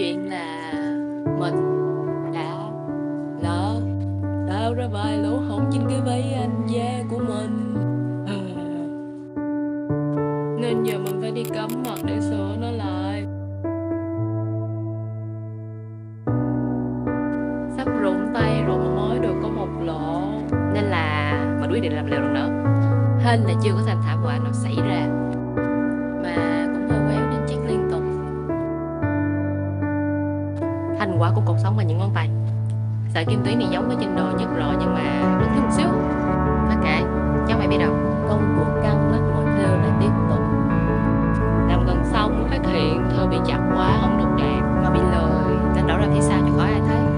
chuyện là mình đã lỡ tạo ra vài lỗ hổng trên cái váy anh da của mình, nên giờ mình phải đi cắm mặt để sửa nó lại. Sắp rụng tay rồi mà mới được có một lỗ, nên là mình quyết định làm liều lần nữa. Hên là chưa có thành thảm họa nào xảy ra, mà cũng hơi quéo nên chắc liên tục. Thành quả của cuộc sống là những ngón tay. Sợi kim tuyến này giống với chân đôi nhất rõ, nhưng mà nó thiếu một xíu. Thôi kệ, cháu mày biết đâu. Công cuộc căng lắc mọi thứ lại tiếp tục. Làm gần xong mới phát hiện thôi bị chặt quá, không được đẹp mà bị lười, nên đổ ra phía sau cho khỏi ai thấy.